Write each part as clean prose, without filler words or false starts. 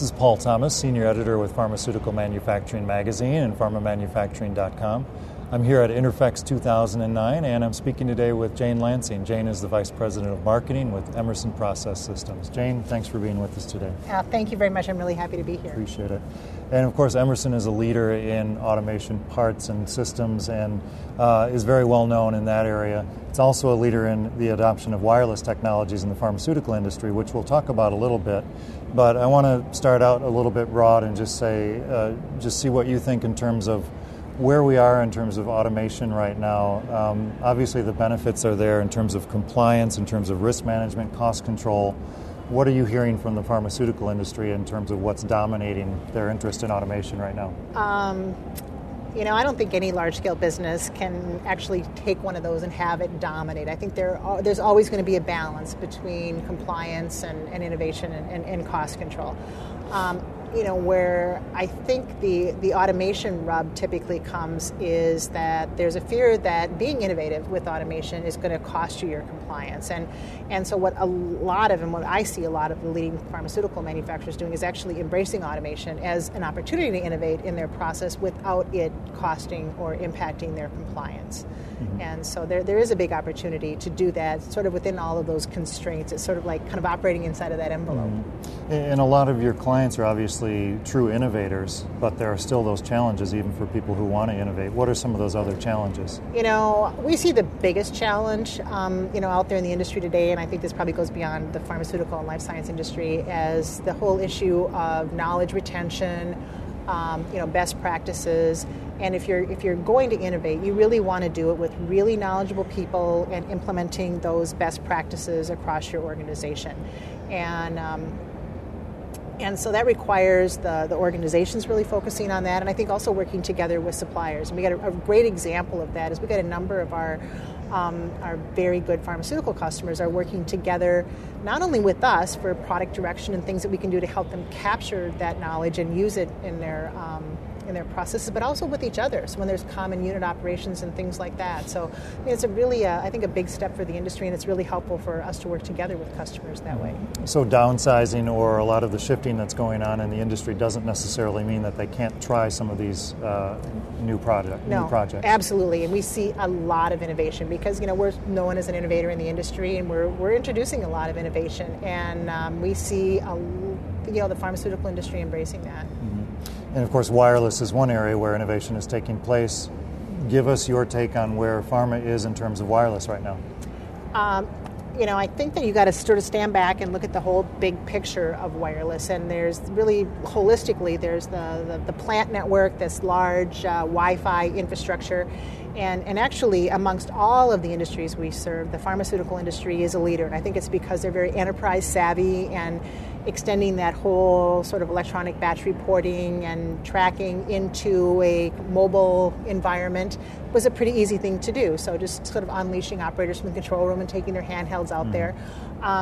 This is Paul Thomas, Senior Editor with Pharmaceutical Manufacturing Magazine and PharmaManufacturing.com. I'm here at Interfex 2009, and I'm speaking today with Jane Lansing. Jane is the Vice President of Marketing with Emerson Process Systems. Jane, thanks for being with us today. Thank you very much. I'm really happy to be here. Appreciate it. And of course, Emerson is a leader in automation parts and systems and is very well known in that area. It's also a leader in the adoption of wireless technologies in the pharmaceutical industry, which we'll talk about a little bit. But I want to start out a little bit broad and just say, just see what you think in terms of where we are in terms of automation right now. Obviously the benefits are there in terms of compliance, in terms of risk management, cost control. What are you hearing from the pharmaceutical industry in terms of what's dominating their interest in automation right now? I don't think any large-scale business can actually take one of those and have it dominate. I think there's always going to be a balance between compliance and innovation and cost control. Where I think the automation rub typically comes is that there's a fear that being innovative with automation is going to cost you your compliance. And so what I see a lot of the leading pharmaceutical manufacturers doing is actually embracing automation as an opportunity to innovate in their process without it costing or impacting their compliance. Mm-hmm. And so there is a big opportunity to do that sort of within all of those constraints. It's sort of like kind of operating inside of that envelope. Mm-hmm. And a lot of your clients are obviously true innovators, but there are still those challenges even for people who want to innovate. What are some of those other challenges? We see the biggest challenge, out there in the industry today, and I think this probably goes beyond the pharmaceutical and life science industry, as the whole issue of knowledge retention, best practices. And if you're going to innovate, you really want to do it with really knowledgeable people and implementing those best practices across your organization. And so that requires the organizations really focusing on that, and I think also working together with suppliers. And we got a great example of that is we got a number of our very good pharmaceutical customers are working together not only with us for product direction and things that we can do to help them capture that knowledge and use it in their processes, but also with each other. So when there's common unit operations and things like that. So it's a big step for the industry, and it's really helpful for us to work together with customers that way. So downsizing or a lot of the shifting that's going on in the industry doesn't necessarily mean that they can't try some of these new projects. Absolutely, and we see a lot of innovation because we're known as an innovator in the industry, and we're introducing a lot of innovation, and we see the pharmaceutical industry embracing that. Mm-hmm. And of course, wireless is one area where innovation is taking place. Give us your take on where pharma is in terms of wireless right now. I think that you got to sort of stand back and look at the whole big picture of wireless. And there's really, holistically, there's the plant network, this large Wi-Fi infrastructure. And actually, amongst all of the industries we serve, the pharmaceutical industry is a leader. And I think it's because they're very enterprise savvy and extending that whole sort of electronic batch reporting and tracking into a mobile environment was a pretty easy thing to do. So just sort of unleashing operators from the control room and taking their handhelds out there.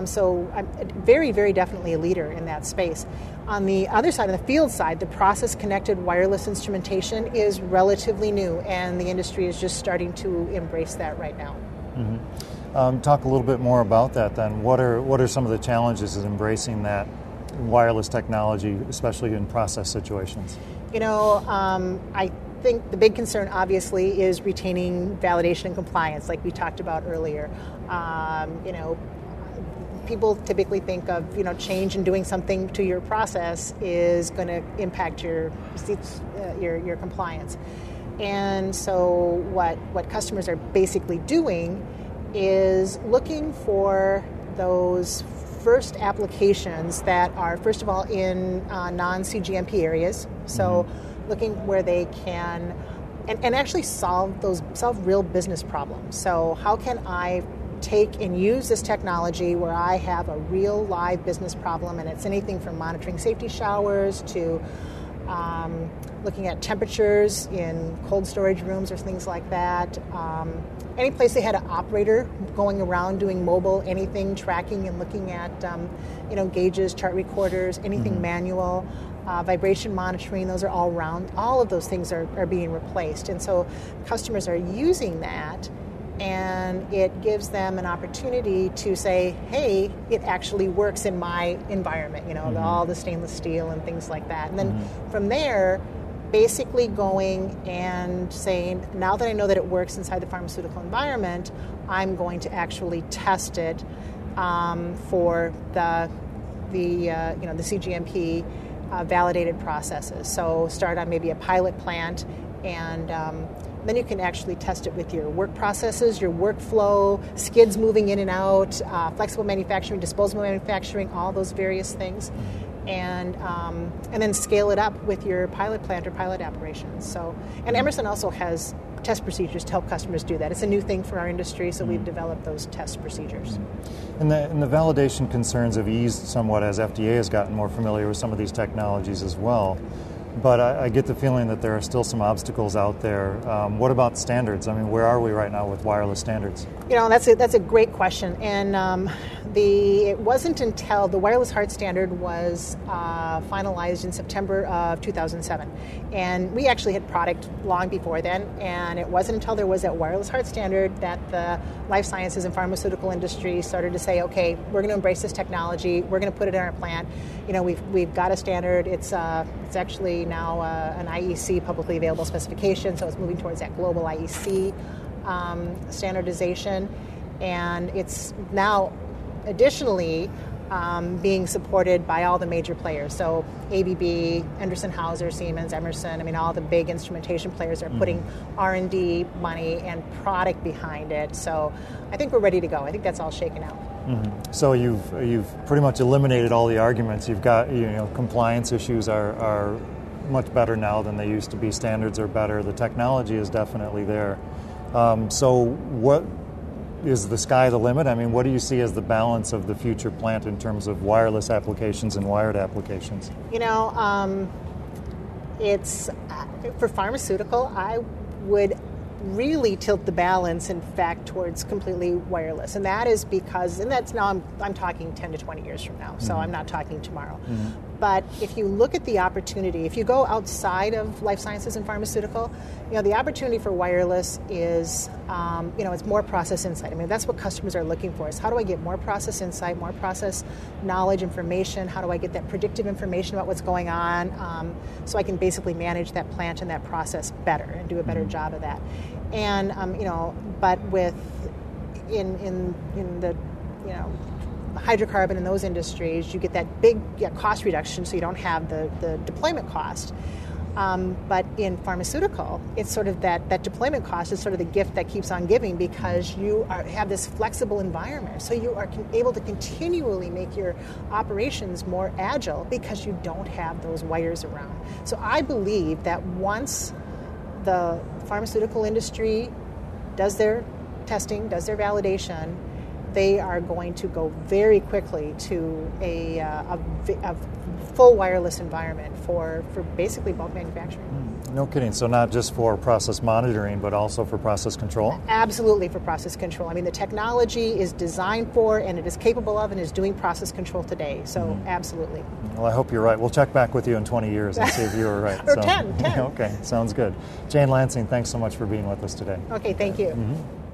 So I'm very, very definitely a leader in that space. On the other side, on the field side, the process-connected wireless instrumentation is relatively new, and the industry is just starting to embrace that right now. Mm-hmm. Talk a little bit more about that then. What are some of the challenges in embracing that wireless technology, especially in process situations? I think the big concern, obviously, is retaining validation and compliance, like we talked about earlier. People typically think of, change and doing something to your process is going to impact your compliance. And so what customers are basically doing is looking for those first applications that are, first of all, in non-CGMP areas. So looking where they can and actually solve real business problems. So how can I take and use this technology where I have a real live business problem, and it's anything from monitoring safety showers to looking at temperatures in cold storage rooms or things like that. Any place they had an operator going around doing mobile, anything, tracking and looking at, gauges, chart recorders, anything manual, vibration monitoring, those are all around. All of those things are being replaced. And so customers are using that and it gives them an opportunity to say, hey, it actually works in my environment, you know, mm-hmm. all the stainless steel and things like that. And then mm-hmm. from there, basically going and saying, now that I know that it works inside the pharmaceutical environment, I'm going to actually test it for the CGMP validated processes. So start on maybe a pilot plant, and then you can actually test it with your work processes, your workflow, skids moving in and out, flexible manufacturing, disposable manufacturing, all those various things, and then scale it up with your pilot plant or pilot operations. So, and Emerson also has test procedures to help customers do that. It's a new thing for our industry, so we've developed those test procedures. And the validation concerns have eased somewhat as FDA has gotten more familiar with some of these technologies as well. But I get the feeling that there are still some obstacles out there. What about standards? I mean, where are we right now with wireless standards? You know, that's a great question. And it wasn't until the wireless HART standard was finalized in September of 2007. And we actually had product long before then. And it wasn't until there was that wireless HART standard that the life sciences and pharmaceutical industry started to say, okay, we're going to embrace this technology. We're going to put it in our plant. You know, we've got a standard. It's actually now an IEC publicly available specification, so it's moving towards that global IEC standardization, and it's now additionally being supported by all the major players. So ABB, Anderson Hauser, Siemens, Emerson, I mean, all the big instrumentation players are putting R&D money and product behind it. So I think we're ready to go. I think that's all shaken out. Mm-hmm. So you've pretty much eliminated all the arguments. You've got, you know, compliance issues are much better now than they used to be. Standards are better. The technology is definitely there. So what is the sky the limit? I mean, what do you see as the balance of the future plant in terms of wireless applications and wired applications? You know, it's for pharmaceutical, I would really tilt the balance, in fact, towards completely wireless. And that is because, and that's now, I'm talking 10 to 20 years from now, so I'm not talking tomorrow. Mm-hmm. But if you look at the opportunity, if you go outside of life sciences and pharmaceutical, you know, the opportunity for wireless is, you know, it's more process insight. I mean, that's what customers are looking for, is how do I get more process insight, more process knowledge, information? How do I get that predictive information about what's going on, so I can basically manage that plant and that process better and do a better job of that? And, you know, but with, in the, you know, hydrocarbon in those industries, you get that big cost reduction, so you don't have the deployment cost. But in pharmaceutical, it's sort of that deployment cost is sort of the gift that keeps on giving, because you have this flexible environment. So you are able to continually make your operations more agile because you don't have those wires around. So I believe that once the pharmaceutical industry does their testing, does their validation, they are going to go very quickly to a full wireless environment for basically bulk manufacturing. No kidding. So not just for process monitoring, but also for process control? Absolutely for process control. I mean, the technology is designed for, and it is capable of, and is doing process control today. So absolutely. Well, I hope you're right. We'll check back with you in 20 years and see if you were right. or so, 10. Okay, sounds good. Jane Lansing, thanks so much for being with us today. Okay, thank you. Mm-hmm.